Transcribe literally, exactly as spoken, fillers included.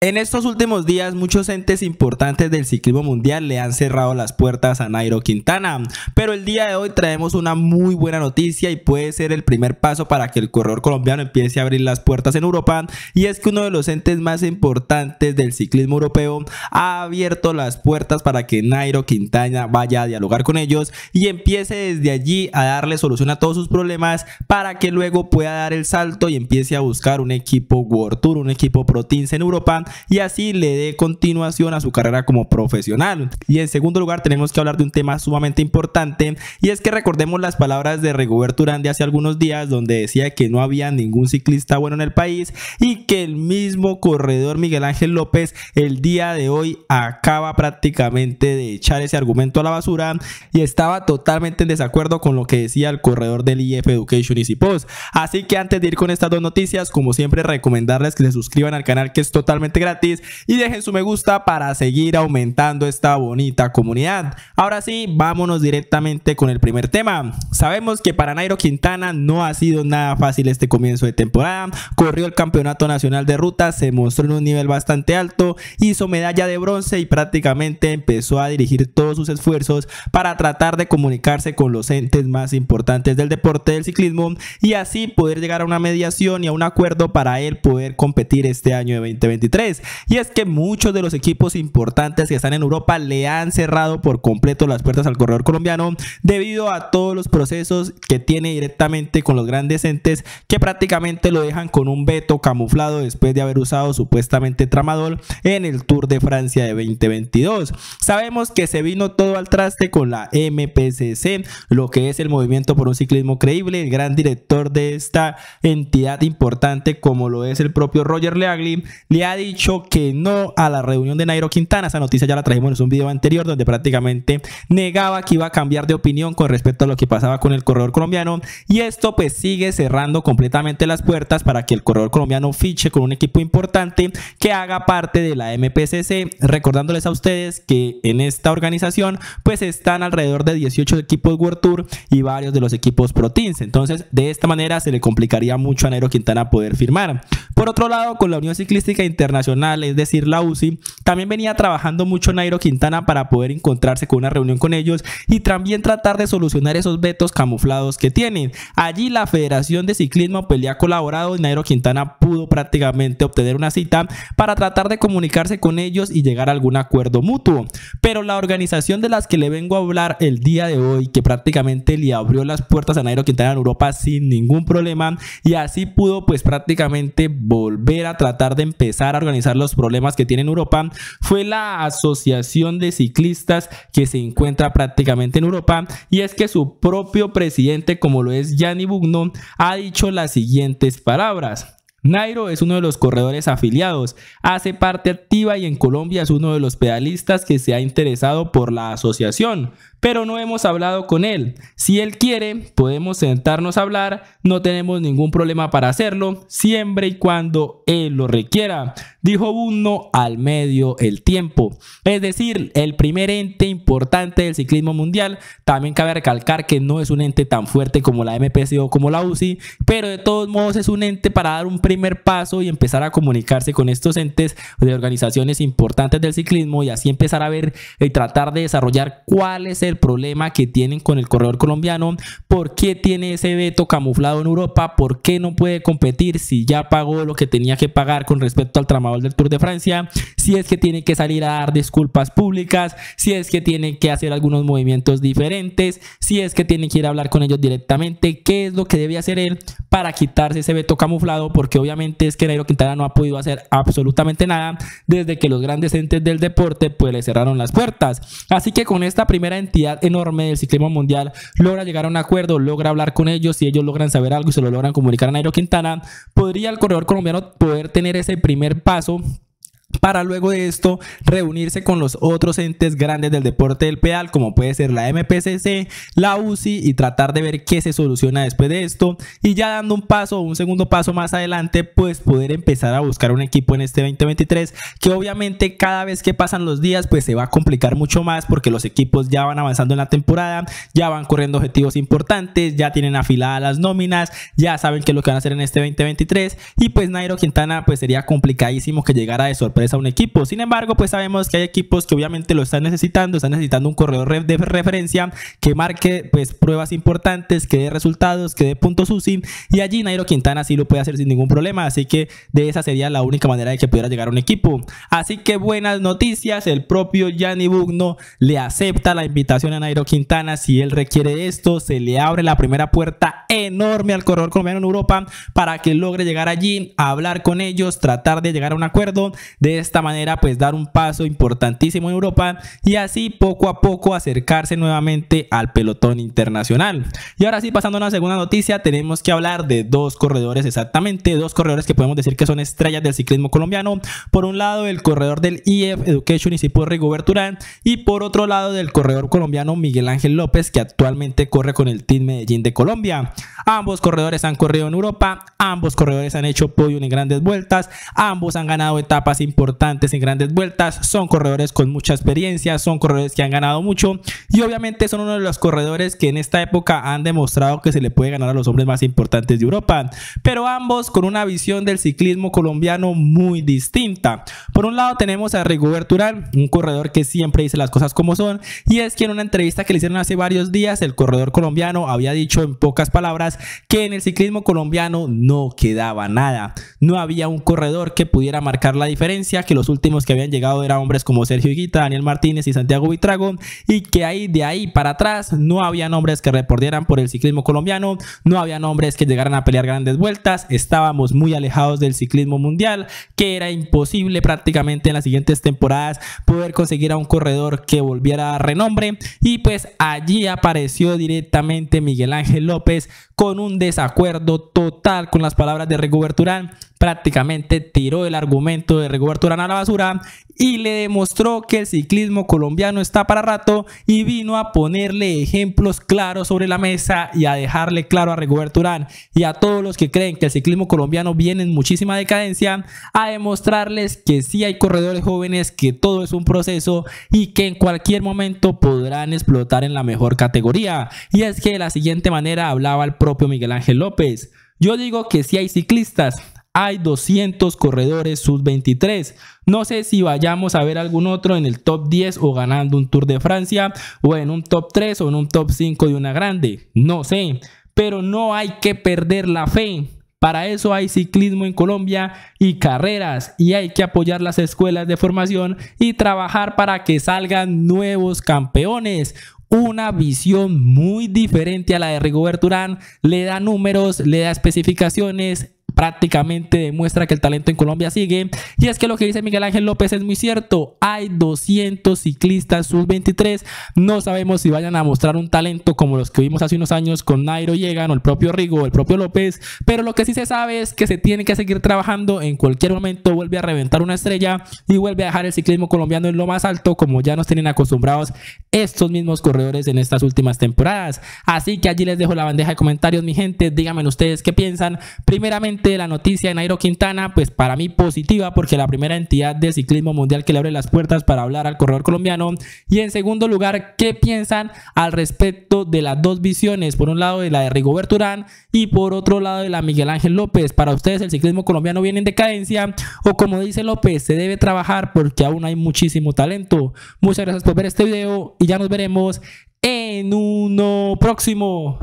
En estos últimos días, muchos entes importantes del ciclismo mundial le han cerrado las puertas a Nairo Quintana, pero el día de hoy traemos una muy buena noticia y puede ser el primer paso para que el corredor colombiano empiece a abrir las puertas en Europa, y es que uno de los entes más importantes del ciclismo europeo ha abierto las puertas para que Nairo Quintana vaya a dialogar con ellos y empiece desde allí a darle solución a todos sus problemas para que luego pueda dar el salto y empiece a buscar un equipo World Tour, un equipo Pro Teams en Europa, y así le dé continuación a su carrera como profesional. Y en segundo lugar, tenemos que hablar de un tema sumamente importante, y es que recordemos las palabras de Rigoberto Urán de hace algunos días, donde decía que no había ningún ciclista bueno en el país, y que el mismo corredor Miguel Ángel López el día de hoy acaba prácticamente de echar ese argumento a la basura y estaba totalmente en desacuerdo con lo que decía el corredor del I F Education y Cipos. Así que antes de ir con estas dos noticias, como siempre, recomendarles que se suscriban al canal, que es totalmente gratis, y dejen su me gusta para seguir aumentando esta bonita comunidad. Ahora sí, vámonos directamente con el primer tema. Sabemos que para Nairo Quintana no ha sido nada fácil este comienzo de temporada. Corrió el campeonato nacional de ruta, se mostró en un nivel bastante alto, hizo medalla de bronce y prácticamente empezó a dirigir todos sus esfuerzos para tratar de comunicarse con los entes más importantes del deporte del ciclismo y así poder llegar a una mediación y a un acuerdo para él poder competir este año de veinte veintitrés. Y es que muchos de los equipos importantes que están en Europa le han cerrado por completo las puertas al corredor colombiano debido a todos los procesos que tiene directamente con los grandes entes, que prácticamente lo dejan con un veto camuflado después de haber usado supuestamente Tramadol en el Tour de Francia de veinte veintidós. Sabemos que se vino todo al traste con la M P C C, lo que es el Movimiento por un Ciclismo Creíble. El gran director de esta entidad importante, como lo es el propio Roger Legeay, le ha dicho que no a la reunión de Nairo Quintana. Esa noticia ya la trajimos en un video anterior, donde prácticamente negaba que iba a cambiar de opinión con respecto a lo que pasaba con el corredor colombiano, y esto pues sigue cerrando completamente las puertas para que el corredor colombiano fiche con un equipo importante que haga parte de la M P C C, recordándoles a ustedes que en esta organización pues están alrededor de dieciocho equipos World Tour y varios de los equipos Pro Teams. Entonces de esta manera se le complicaría mucho a Nairo Quintana poder firmar. Por otro lado, con la Unión Ciclística Internacional, es decir, la U C I, también venía trabajando mucho Nairo Quintana para poder encontrarse con una reunión con ellos y también tratar de solucionar esos vetos camuflados que tienen. Allí la Federación de Ciclismo pues le ha colaborado y Nairo Quintana pudo prácticamente obtener una cita para tratar de comunicarse con ellos y llegar a algún acuerdo mutuo. Pero la organización de las que le vengo a hablar el día de hoy, que prácticamente le abrió las puertas a Nairo Quintana en Europa sin ningún problema, y así pudo pues prácticamente volver a tratar de empezar a organizar los problemas que tiene en Europa, fue la asociación de ciclistas que se encuentra prácticamente en Europa, y es que su propio presidente, como lo es Gianni Bugno, ha dicho las siguientes palabras: Nairo es uno de los corredores afiliados, hace parte activa y en Colombia es uno de los pedalistas que se ha interesado por la asociación, pero no hemos hablado con él. Si él quiere, podemos sentarnos a hablar, no tenemos ningún problema para hacerlo, siempre y cuando él lo requiera, dijo Bugno al medio El Tiempo. Es decir, el primer ente importante del ciclismo mundial. También cabe recalcar que no es un ente tan fuerte como la M P C o como la U C I, pero de todos modos es un ente para dar un primer paso y empezar a comunicarse con estos entes de organizaciones importantes del ciclismo, y así empezar a ver y tratar de desarrollar cuál es el problema que tienen con el corredor colombiano, por qué tiene ese veto camuflado en Europa, por qué no puede competir si ya pagó lo que tenía que pagar con respecto al tramadol del Tour de Francia, si es que tiene que salir a dar disculpas públicas, si es que tiene que hacer algunos movimientos diferentes, si es que tiene que ir a hablar con ellos directamente, qué es lo que debe hacer él para quitarse ese veto camuflado, porque obviamente es que Nairo Quintana no ha podido hacer absolutamente nada desde que los grandes entes del deporte pues le cerraron las puertas. Así que con esta primera entidad enorme del ciclismo mundial logra llegar a un acuerdo, logra hablar con ellos, si ellos logran saber algo y se lo logran comunicar a Nairo Quintana, podría el corredor colombiano poder tener ese primer paso para luego de esto reunirse con los otros entes grandes del deporte del pedal, como puede ser la M P C C, la U C I, y tratar de ver qué se soluciona después de esto, y ya dando un paso, un segundo paso más adelante, pues poder empezar a buscar un equipo en este veinte veintitrés, que obviamente cada vez que pasan los días pues se va a complicar mucho más, porque los equipos ya van avanzando en la temporada, ya van corriendo objetivos importantes, ya tienen afiladas las nóminas, ya saben qué es lo que van a hacer en este veinte veintitrés, y pues Nairo Quintana pues sería complicadísimo que llegara de sorpresa a un equipo. Sin embargo, pues sabemos que hay equipos que obviamente lo están necesitando, están necesitando un corredor de referencia que marque pues pruebas importantes, que dé resultados, que dé puntos U C I, y allí Nairo Quintana sí lo puede hacer sin ningún problema, así que de esa sería la única manera de que pudiera llegar a un equipo. Así que buenas noticias, el propio Gianni Bugno le acepta la invitación a Nairo Quintana si él requiere esto, se le abre la primera puerta enorme al corredor colombiano en Europa para que logre llegar allí, hablar con ellos, tratar de llegar a un acuerdo, de esta manera pues dar un paso importantísimo en Europa y así poco a poco acercarse nuevamente al pelotón internacional. Y ahora sí, pasando a una segunda noticia, tenemos que hablar de dos corredores exactamente, dos corredores que podemos decir que son estrellas del ciclismo colombiano. Por un lado el corredor del I F Education y Cipor Rigoberto Urán, y por otro lado del corredor colombiano Miguel Ángel López, que actualmente corre con el Team Medellín de Colombia. Ambos corredores han corrido en Europa, ambos corredores han hecho podio en grandes vueltas, ambos han ganado etapas importantes en grandes vueltas, son corredores con mucha experiencia, son corredores que han ganado mucho y obviamente son uno de los corredores que en esta época han demostrado que se le puede ganar a los hombres más importantes de Europa, pero ambos con una visión del ciclismo colombiano muy distinta. Por un lado tenemos a Rigoberto Urán, un corredor que siempre dice las cosas como son, y es que en una entrevista que le hicieron hace varios días el corredor colombiano había dicho en pocas palabras que en el ciclismo colombiano no quedaba nada, no había un corredor que pudiera marcar la diferencia, que los últimos que habían llegado eran hombres como Sergio Higuita, Daniel Martínez y Santiago Buitrago, y que ahí de ahí para atrás no había nombres que reportieran por el ciclismo colombiano, no había nombres que llegaran a pelear grandes vueltas, estábamos muy alejados del ciclismo mundial, que era imposible prácticamente en las siguientes temporadas poder conseguir a un corredor que volviera a renombre, y pues allí apareció directamente Miguel Ángel López con un desacuerdo total con las palabras de Rigoberto Urán. Prácticamente tiró el argumento de Rigoberto Urán a la basura y le demostró que el ciclismo colombiano está para rato, y vino a ponerle ejemplos claros sobre la mesa y a dejarle claro a Rigoberto Urán y a todos los que creen que el ciclismo colombiano viene en muchísima decadencia, a demostrarles que sí hay corredores jóvenes, que todo es un proceso y que en cualquier momento podrán explotar en la mejor categoría. Y es que de la siguiente manera hablaba el propio Miguel Ángel López: yo digo que sí hay ciclistas, hay doscientos corredores sub veintitrés. No sé si vayamos a ver algún otro en el top diez o ganando un Tour de Francia o en un top tres o en un top cinco de una grande. No sé, pero no hay que perder la fe. Para eso hay ciclismo en Colombia y carreras, y hay que apoyar las escuelas de formación y trabajar para que salgan nuevos campeones. Una visión muy diferente a la de Rigoberto Urán, le da números, le da especificaciones, prácticamente demuestra que el talento en Colombia sigue. Y es que lo que dice Miguel Ángel López es muy cierto, hay doscientos ciclistas sub veintitrés, no sabemos si vayan a mostrar un talento como los que vimos hace unos años con Nairo Llegan o el propio Rigo o el propio López, pero lo que sí se sabe es que se tiene que seguir trabajando, en cualquier momento vuelve a reventar una estrella y vuelve a dejar el ciclismo colombiano en lo más alto, como ya nos tienen acostumbrados estos mismos corredores en estas últimas temporadas. Así que allí les dejo la bandeja de comentarios, mi gente, díganme ustedes qué piensan. Primeramente, de la noticia de Nairo Quintana, pues para mí positiva, porque la primera entidad de ciclismo mundial que le abre las puertas para hablar al corredor colombiano. Y en segundo lugar, ¿qué piensan al respecto de las dos visiones? Por un lado de la de Rigoberto Urán y por otro lado de la Miguel Ángel López. ¿Para ustedes el ciclismo colombiano viene en decadencia o, como dice López, se debe trabajar porque aún hay muchísimo talento? Muchas gracias por ver este video y ya nos veremos en uno próximo.